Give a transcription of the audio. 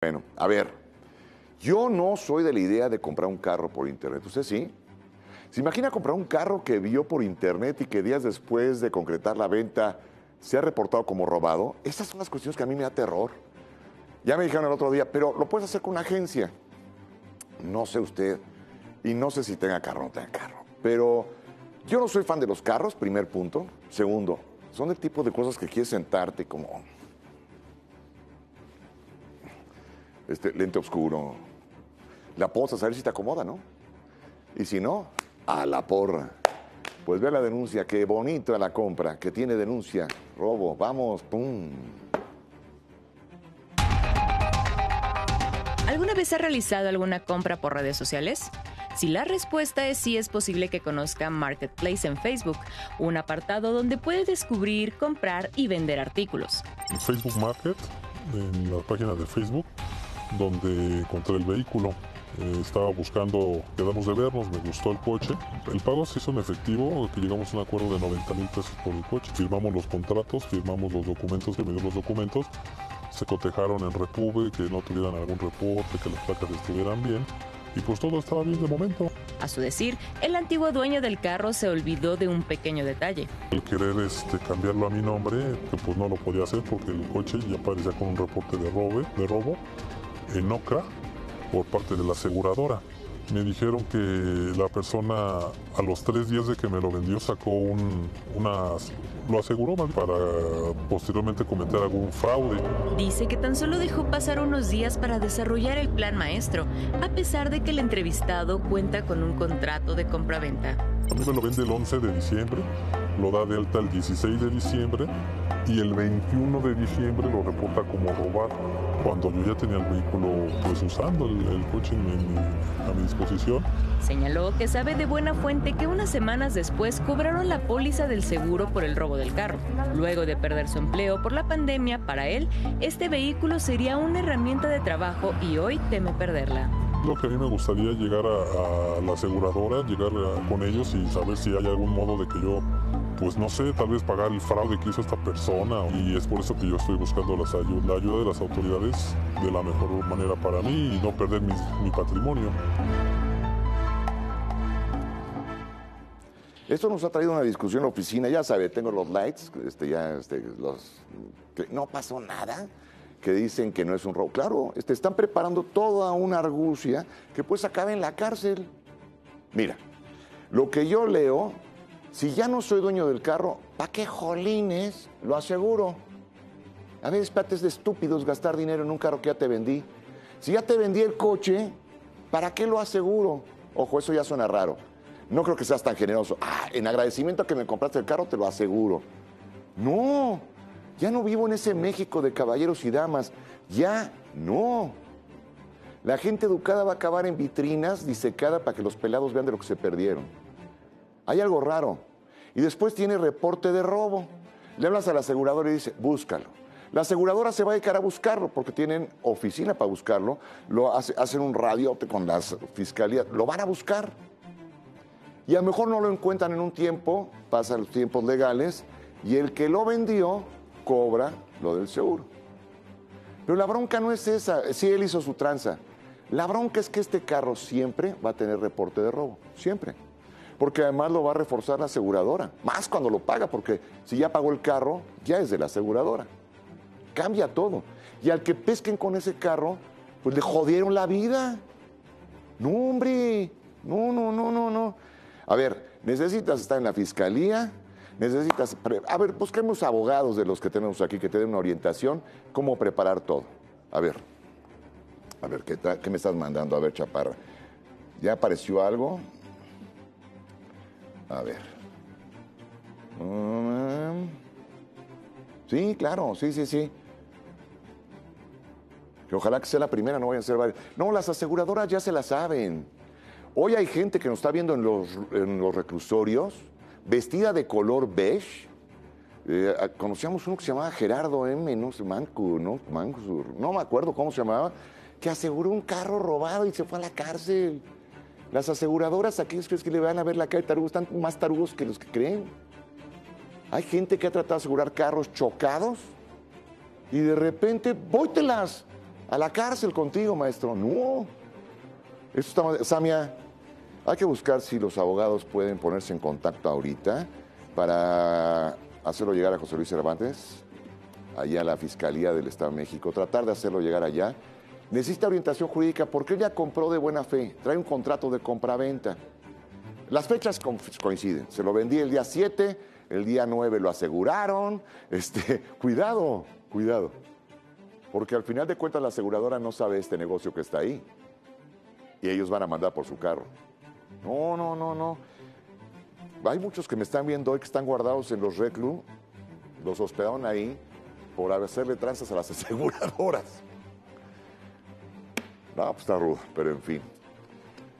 Bueno, a ver, yo no soy de la idea de comprar un carro por internet. ¿Usted sí? ¿Se imagina comprar un carro que vio por internet y que días después de concretar la venta se ha reportado como robado? Estas son las cuestiones que a mí me da terror. Ya me dijeron el otro día, pero lo puedes hacer con una agencia. No sé usted, y no sé si tenga carro o no tenga carro, pero yo no soy fan de los carros, primer punto. Segundo, son el tipo de cosas que quieres sentarte como... lente oscuro, la posas a ver si te acomoda, ¿no? Y si no, a la porra. Pues vea la denuncia, qué bonita la compra, que tiene denuncia, robo, vamos, pum. ¿Alguna vez ha realizado alguna compra por redes sociales? Si la respuesta es sí, es posible que conozca Marketplace en Facebook, un apartado donde puede descubrir, comprar y vender artículos. En Facebook Market, en la página de Facebook, donde encontré el vehículo, estaba buscando, quedamos de vernos, me gustó el coche, el pago se hizo en efectivo, que llegamos a un acuerdo de 90 mil pesos por el coche, firmamos los contratos, firmamos los documentos, que me dio los documentos, se cotejaron en Repuve, que no tuvieran algún reporte, que las placas estuvieran bien, y pues todo estaba bien de momento. A su decir, el antiguo dueño del carro se olvidó de un pequeño detalle. El querer cambiarlo a mi nombre, que pues no lo podía hacer porque el coche ya aparecía con un reporte de robo en OCRA por parte de la aseguradora. Me dijeron que la persona a los 3 días de que me lo vendió sacó lo aseguró para posteriormente cometer algún fraude. Dice que tan solo dejó pasar unos días para desarrollar el plan maestro, a pesar de que el entrevistado cuenta con un contrato de compraventa. A mí me lo vende el 11 de diciembre, lo da de alta el 16 de diciembre y el 21 de diciembre lo reporta como robado. Cuando yo ya tenía el vehículo, pues usando el coche a mi disposición. Señaló que sabe de buena fuente que unas semanas después cobraron la póliza del seguro por el robo del carro. Luego de perder su empleo por la pandemia, para él, este vehículo sería una herramienta de trabajo y hoy teme perderla. Lo que a mí me gustaría llegar a la aseguradora, llegar con ellos y saber si hay algún modo de que yo, pues no sé, tal vez pagar el fraude que hizo esta persona, y es por eso que yo estoy buscando la ayuda de las autoridades de la mejor manera para mí y no perder mi patrimonio. Esto nos ha traído una discusión en la oficina, ya sabe, tengo los lights, que no pasó nada, que dicen que no es un robo. Claro, están preparando toda una argucia que pues acabe en la cárcel. Mira, lo que yo leo, si ya no soy dueño del carro, ¿para qué jolines lo aseguro? A ver, espérate, es de estúpidos gastar dinero en un carro que ya te vendí. Si ya te vendí el coche, ¿para qué lo aseguro? Ojo, eso ya suena raro. No creo que seas tan generoso. Ah, en agradecimiento a que me compraste el carro, te lo aseguro. No, ya no vivo en ese México de caballeros y damas. Ya no. La gente educada va a acabar en vitrinas disecada para que los pelados vean de lo que se perdieron. Hay algo raro. Y después tiene reporte de robo. Le hablas a la aseguradora y dice, búscalo. La aseguradora se va a dedicar a buscarlo porque tienen oficina para buscarlo. Hacen un radiote con las fiscalías. Lo van a buscar. Y a lo mejor no lo encuentran en un tiempo, pasan los tiempos legales, y el que lo vendió cobra lo del seguro. Pero la bronca no es esa. Sí, él hizo su tranza. La bronca es que este carro siempre va a tener reporte de robo. Siempre. Porque además lo va a reforzar la aseguradora, más cuando lo paga, porque si ya pagó el carro, ya es de la aseguradora. Cambia todo. Y al que pesquen con ese carro, pues le jodieron la vida. No, hombre, no. A ver, necesitas estar en la fiscalía, necesitas... A ver, busquemos abogados de los que tenemos aquí que te den una orientación, cómo preparar todo. A ver, ¿qué me estás mandando? A ver, chaparra, ¿ya apareció algo? A ver. Sí, claro, sí. Que ojalá que sea la primera, no vayan a ser varias. No, las aseguradoras ya se la saben. Hoy hay gente que nos está viendo en los reclusorios, vestida de color beige. Conocíamos uno que se llamaba Gerardo M. No sé, no me acuerdo cómo se llamaba, que aseguró un carro robado y se fue a la cárcel. Las aseguradoras, aquellos que le van a ver la cara de tarugos, están más tarugos que los que creen. Hay gente que ha tratado de asegurar carros chocados y de repente, ¡vóytelas! a la cárcel contigo, maestro. No. Esto está, Samia, hay que buscar si los abogados pueden ponerse en contacto ahorita para hacerlo llegar a José Luis Cervantes, allá a la Fiscalía del Estado de México, tratar de hacerlo llegar allá. Necesita orientación jurídica porque ella compró de buena fe, trae un contrato de compraventa. Las fechas coinciden, se lo vendí el día 7, el día 9 lo aseguraron. Cuidado, cuidado, porque al final de cuentas la aseguradora no sabe este negocio que está ahí y ellos van a mandar por su carro. No, no, no, no. Hay muchos que me están viendo hoy que están guardados en los reclus, los hospedaron ahí por hacerle tranzas a las aseguradoras. No, pues está rudo, pero en fin.